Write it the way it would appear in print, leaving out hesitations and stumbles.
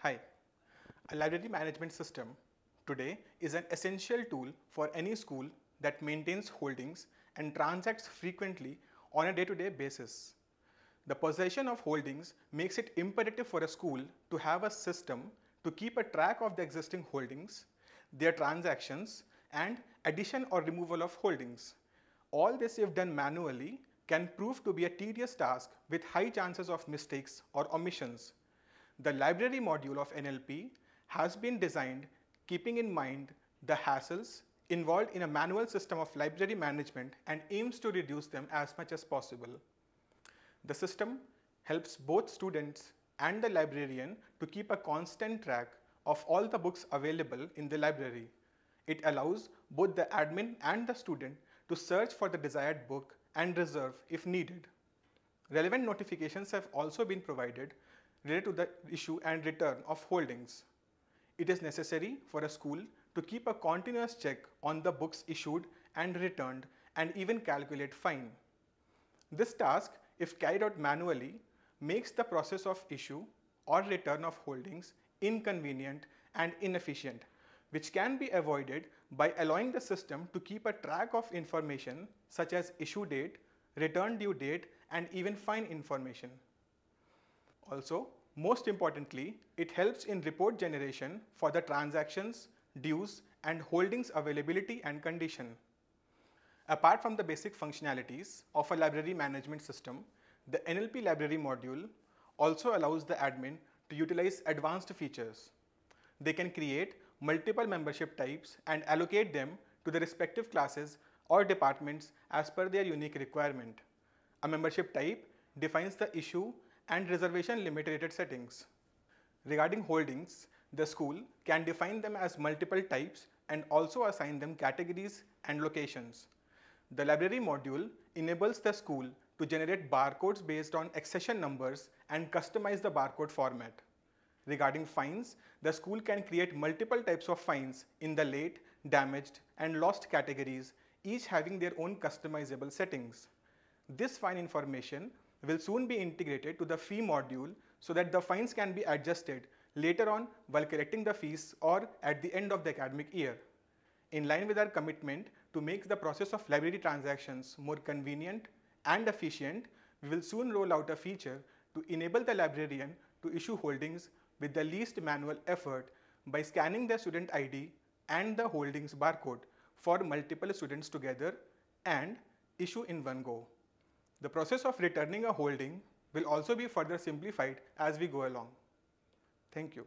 Hi, a library management system today is an essential tool for any school that maintains holdings and transacts frequently on a day-to-day basis. The possession of holdings makes it imperative for a school to have a system to keep a track of the existing holdings, their transactions, and addition or removal of holdings. All this, if done manually, can prove to be a tedious task with high chances of mistakes or omissions. The library module of NLP has been designed keeping in mind the hassles involved in a manual system of library management and aims to reduce them as much as possible. The system helps both students and the librarian to keep a constant track of all the books available in the library. It allows both the admin and the student to search for the desired book and reserve if needed. Relevant notifications have also been provided related to the issue and return of holdings. It is necessary for a school to keep a continuous check on the books issued and returned and even calculate fine. This task, if carried out manually, makes the process of issue or return of holdings inconvenient and inefficient, which can be avoided by allowing the system to keep a track of information such as issue date, return due date, and even fine information. Also, most importantly, it helps in report generation for the transactions, dues, and holdings availability and condition. Apart from the basic functionalities of a library management system, the NLP library module also allows the admin to utilize advanced features. They can create multiple membership types and allocate them to the respective classes or departments as per their unique requirement. A membership type defines the issue and reservation limit related settings. Regarding holdings, the school can define them as multiple types and also assign them categories and locations. The library module enables the school to generate barcodes based on accession numbers and customize the barcode format. Regarding fines, the school can create multiple types of fines in the late, damaged, and lost categories, each having their own customizable settings. This fine information will soon be integrated to the fee module so that the fines can be adjusted later on while collecting the fees or at the end of the academic year. In line with our commitment to make the process of library transactions more convenient and efficient, we will soon roll out a feature to enable the librarian to issue holdings with the least manual effort by scanning the student ID and the holdings barcode for multiple students together and issue in one go. The process of returning a holding will also be further simplified as we go along. Thank you.